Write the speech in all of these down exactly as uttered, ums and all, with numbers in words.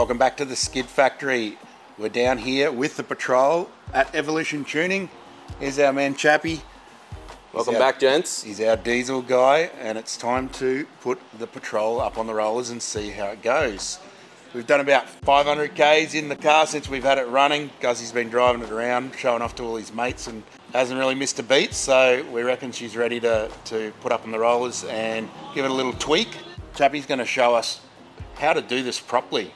Welcome back to the Skid Factory. We're down here with the patrol at Evolution Tuning. Here's our man Chappy. Welcome our, back, gents. He's our diesel guy, and it's time to put the patrol up on the rollers and see how it goes. We've done about five hundred Ks in the car since we've had it running. Guzzy's been driving it around, showing off to all his mates, and hasn't really missed a beat, so we reckon she's ready to, to put up on the rollers and give it a little tweak. Chappy's gonna show us how to do this properly.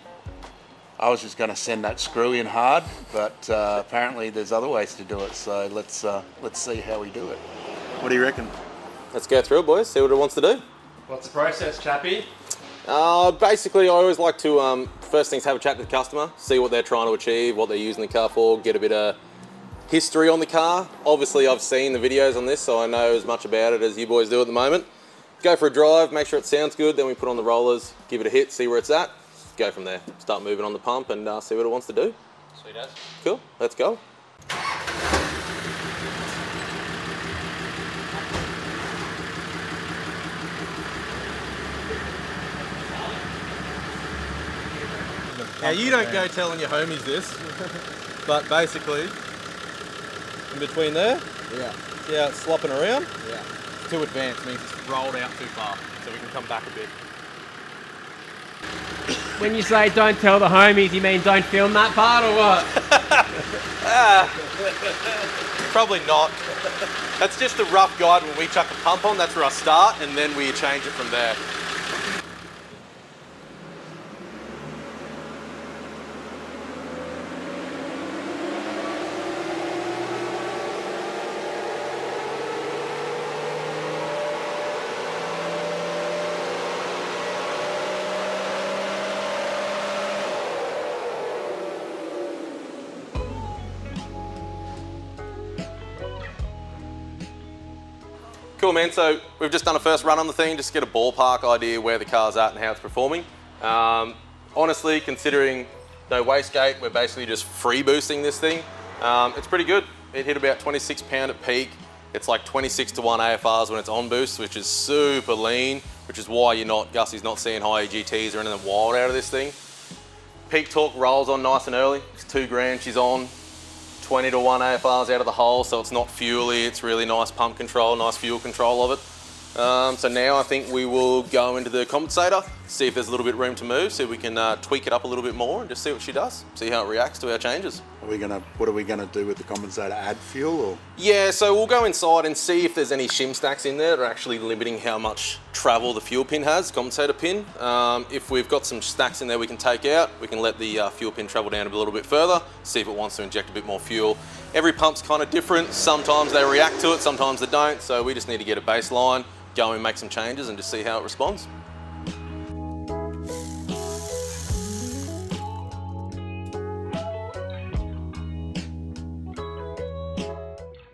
I was just going to send that screw in hard, but uh, apparently there's other ways to do it, so let's uh, let's see how we do it. What do you reckon? Let's go through it, boys, see what it wants to do. What's the process, Chappy? Uh, basically, I always like to, um, first things, have a chat with the customer, see what they're trying to achieve, what they're using the car for, get a bit of history on the car. Obviously, I've seen the videos on this, so I know as much about it as you boys do at the moment. Go for a drive, make sure it sounds good, then we put on the rollers, give it a hit, see where it's at. Go from there, start moving on the pump and uh, see what it wants to do. Sweet as. Cool, let's go. Now you don't go telling your homies this, but basically, in between there, yeah, see how it's slopping around? Yeah. It's too advanced, means it's rolled out too far, so we can come back a bit. When you say don't tell the homies, you mean don't film that part or what? uh, probably not. That's just a rough guide when we chuck a pump on, that's where I start, and then we change it from there. Cool, man, so we've just done a first run on the thing, just to get a ballpark idea where the car's at and how it's performing. Um, honestly, considering no wastegate, we're basically just free boosting this thing. Um, it's pretty good. It hit about twenty-six pound at peak. It's like twenty-six to one A F Rs when it's on boost, which is super lean, which is why you're not, Gussy's not seeing high E G Ts or anything wild out of this thing. Peak torque rolls on nice and early. It's two grand, she's on. twenty to one A F Rs out of the hole, so it's not fuely, it's really nice pump control, nice fuel control of it. Um, so now I think we will go into the compensator, see if there's a little bit of room to move, see if we can uh, tweak it up a little bit more and just see what she does, see how it reacts to our changes. Are we gonna, what are we gonna do with the compensator, add fuel or? Yeah, so we'll go inside and see if there's any shim stacks in there that are actually limiting how much travel the fuel pin has, compensator pin. Um, if we've got some stacks in there we can take out, we can let the uh, fuel pin travel down a little bit further, see if it wants to inject a bit more fuel. Every pump's kind of different, sometimes they react to it, sometimes they don't, so we just need to get a baseline, go and make some changes and just see how it responds.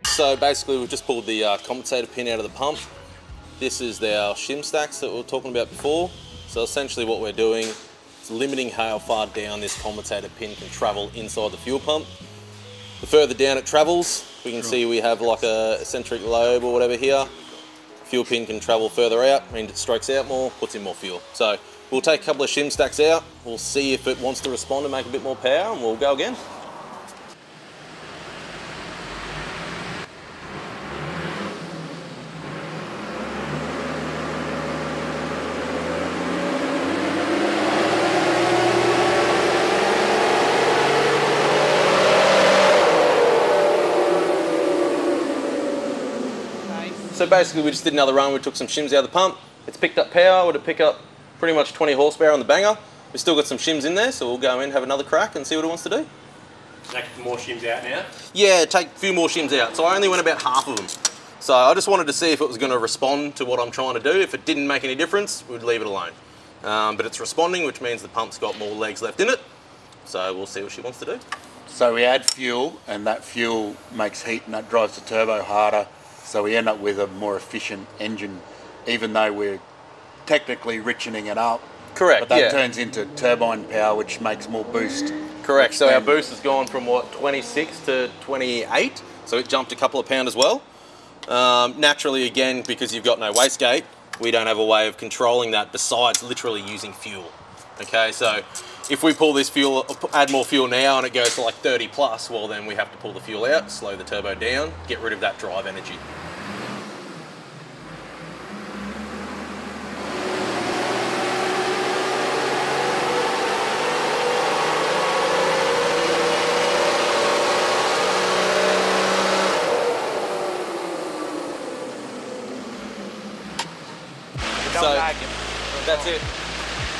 So basically we've just pulled the uh, compensator pin out of the pump. This is our shim stacks that we were talking about before. So essentially what we're doing is limiting how far down this compensator pin can travel inside the fuel pump. The further down it travels, we can see we have like a eccentric lobe or whatever here. Fuel pin can travel further out, means it strokes out more, puts in more fuel. So we'll take a couple of shim stacks out, we'll see if it wants to respond and make a bit more power, and we'll go again. So basically we just did another run, we took some shims out of the pump, it's picked up power, would have picked up pretty much twenty horsepower on the banger. We've still got some shims in there, so we'll go in, have another crack and see what it wants to do. Take more shims out now? Yeah, take a few more shims out. So I only went about half of them. So I just wanted to see if it was going to respond to what I'm trying to do. If it didn't make any difference, we'd leave it alone. Um, but it's responding, which means the pump's got more legs left in it. So we'll see what she wants to do. So we add fuel, and that fuel makes heat and that drives the turbo harder. So we end up with a more efficient engine, even though we're technically richening it up. Correct, But that yeah. turns into turbine power, which makes more boost. Correct, so our boost has gone from, what, twenty-six to twenty-eight, so it jumped a couple of pound as well. Um, naturally, again, because you've got no wastegate, we don't have a way of controlling that besides literally using fuel. Okay, so if we pull this fuel, add more fuel now and it goes to like thirty plus, well then we have to pull the fuel out, slow the turbo down, get rid of that drive energy. So that's it.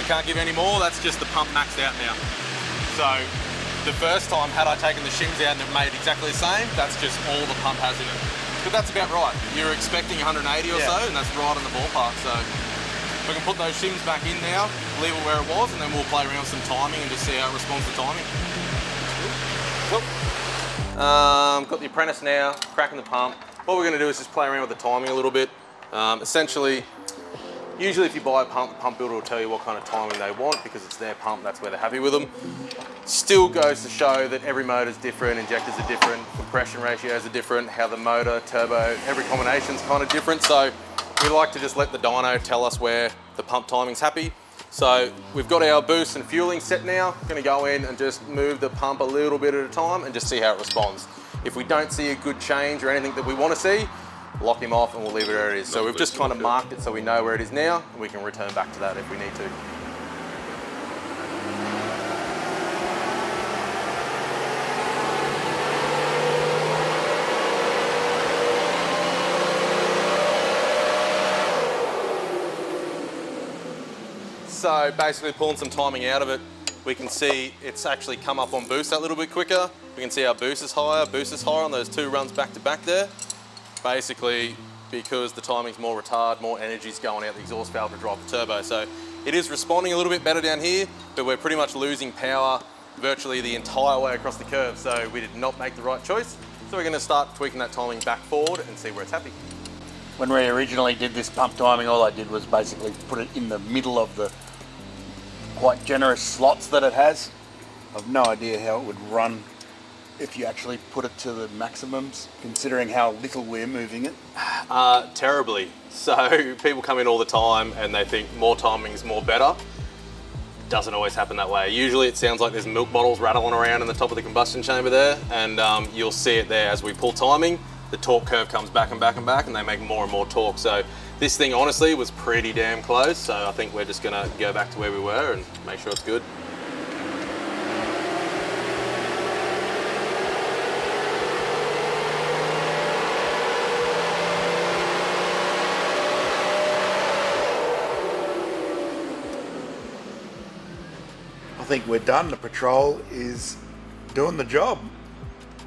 It can't give any more. That's just the pump maxed out now. So the first time, had I taken the shims out and it made exactly the same, that's just all the pump has in it. But that's about right. You're expecting one hundred eighty or yeah. so, and that's right in the ballpark. So we can put those shims back in now, leave it where it was, and then we'll play around with some timing and just see how it responds to timing. Cool. Um, got the apprentice now, cracking the pump. What we're going to do is just play around with the timing a little bit. Um, essentially, usually if you buy a pump, the pump builder will tell you what kind of timing they want because it's their pump, that's where they're happy with them. Still goes to show that every motor's different, injectors are different, compression ratios are different, how the motor, turbo, every combination's kind of different. So we like to just let the dyno tell us where the pump timing's happy. So we've got our boost and fueling set now. Gonna go in and just move the pump a little bit at a time and just see how it responds. If we don't see a good change or anything that we want to see, lock him off and we'll leave it where it is. So we've just kind of marked it so we know where it is now, and we can return back to that if we need to. So basically pulling some timing out of it, we can see it's actually come up on boost that little bit quicker. We can see our boost is higher, boost is higher on those two runs back to back there. Basically because the timing's more retarded, more energy's going out the exhaust valve to drive the turbo. So it is responding a little bit better down here, but we're pretty much losing power virtually the entire way across the curve. So we did not make the right choice. So we're gonna start tweaking that timing back forward and see where it's happy. When we originally did this pump timing, all I did was basically put it in the middle of the quite generous slots that it has. I've no idea how it would run if you actually put it to the maximums, considering how little we're moving it? Uh, terribly. So people come in all the time and they think more timing's more better. Doesn't always happen that way. Usually it sounds like there's milk bottles rattling around in the top of the combustion chamber there, and um, you'll see it there as we pull timing, the torque curve comes back and back and back and they make more and more torque. So this thing honestly was pretty damn close. So I think we're just gonna go back to where we were and make sure it's good. I think we're done. The patrol is doing the job.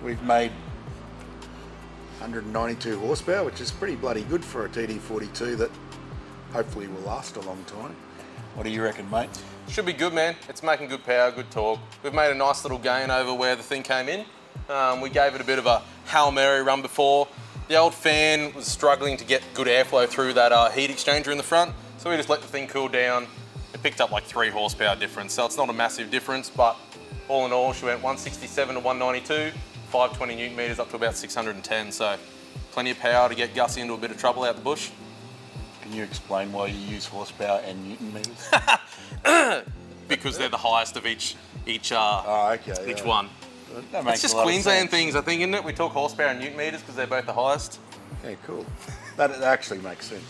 We've made one hundred ninety-two horsepower, which is pretty bloody good for a T D forty-two that hopefully will last a long time. What do you reckon, mate? Should be good, man. It's making good power, good torque. We've made a nice little gain over where the thing came in. Um, we gave it a bit of a Hail Mary run before. The old fan was struggling to get good airflow through that uh, heat exchanger in the front, so we just let the thing cool down. It picked up like three horsepower difference, so it's not a massive difference, but all in all, she went one sixty-seven to one ninety-two, five twenty newton meters up to about six hundred and ten, so plenty of power to get Guzzy into a bit of trouble out the bush. Can you explain why you use horsepower and newton meters? Because they're the highest of each, each, uh, oh, okay, each yeah. one. That makes it's just a lot Queensland of sense. Things, I think, isn't it? We talk horsepower and newton meters because they're both the highest. Yeah, cool. That actually makes sense.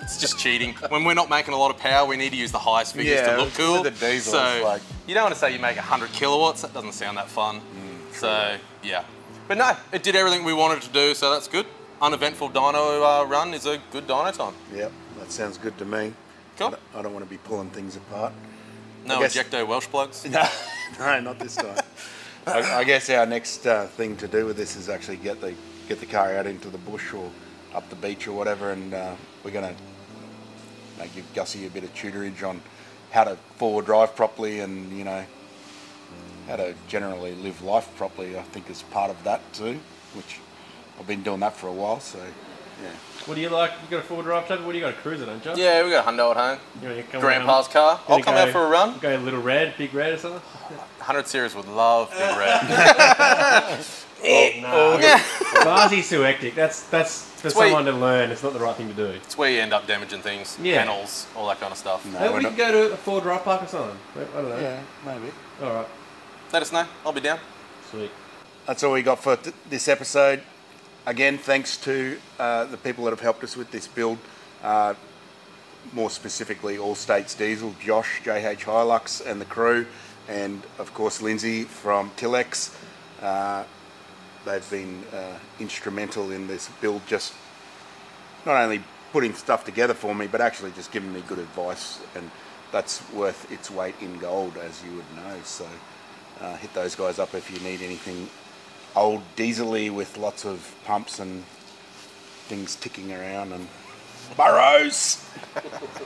It's just cheating. When we're not making a lot of power, we need to use the highest figures yeah, to look cool. With the diesel, so like... you don't want to say you make one hundred kilowatts. That doesn't sound that fun. Mm, so yeah, but no, it did everything we wanted to do. So that's good. Uneventful dyno uh, run is a good dyno time. Yep, that sounds good to me. Cool. I don't want to be pulling things apart. No guess... ejecto Welsh plugs. No, no, not this time. I, I guess our next uh, thing to do with this is actually get the get the car out into the bush or up the beach or whatever, and uh, we're gonna. They give Guzzy a bit of tutorage on how to forward drive properly and, you know, how to generally live life properly, I think is part of that too, which I've been doing that for a while, so, yeah. What do you like? You got a forward drive, Chappy? What do you got, a cruiser, don't you? Yeah, we got a Hundo at home. You know, Grandpa's home. Car. I'll come go, out for a run. Go Little Red, Big Red or something? one hundred series would love Big Red. Oh, no. Guzzy's too hectic. That's that's for it's someone you, to learn. It's not the right thing to do. It's where you end up damaging things, yeah. panels, all that kind of stuff. No, we can go to a Ford Raptor Park or something. I don't know. Yeah, maybe. All right. Let us know. I'll be down. Sweet. That's all we got for th this episode. Again, thanks to uh, the people that have helped us with this build. Uh, more specifically, Allstate's Diesel, Josh, J H Hilux, and the crew, and of course Lindsay from Tilex. Uh, they've been uh, instrumental in this build, just not only putting stuff together for me, but actually just giving me good advice, and that's worth its weight in gold, as you would know. So uh, hit those guys up if you need anything old diesel-y with lots of pumps and things ticking around and burrows.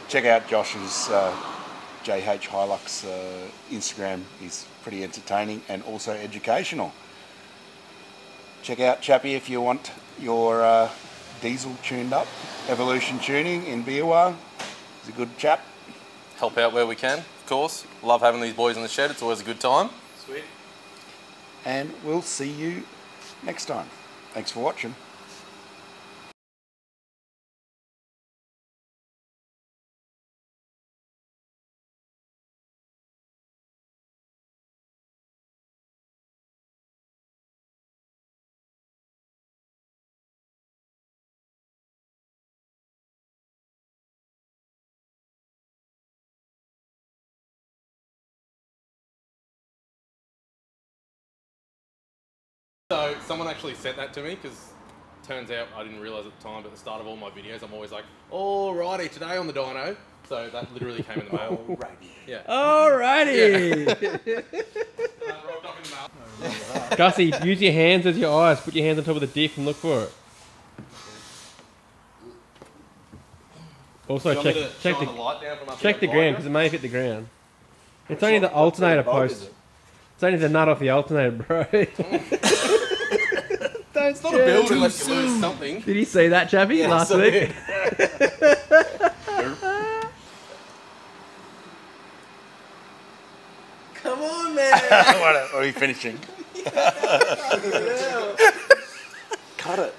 Check out Josh's uh, J H Hilux uh, Instagram. He's pretty entertaining and also educational. Check out Chappy if you want your uh, diesel tuned up. Evolution Tuning in Biwa. He's a good chap. Help out where we can, of course. Love having these boys in the shed. It's always a good time. Sweet. And we'll see you next time. Thanks for watching. So someone actually sent that to me, because turns out I didn't realise at the time, but at the start of all my videos I'm always like, alrighty, today on the dyno. So that literally came in the mail. Alrighty. Yeah. Alrighty. Yeah. uh, rolled up in the mail. Guzzy, use your hands as your eyes. Put your hands on top of the diff and look for it. Also check, check the, the light down from up check the ground, because it may hit the ground. It's, it's only the alternator post. It's only the nut off the alternator, bro. Don't it's not a build unless you lose something. Did you see that, Chappy, yeah, last week? Come on, man. What are we finishing? Cut it.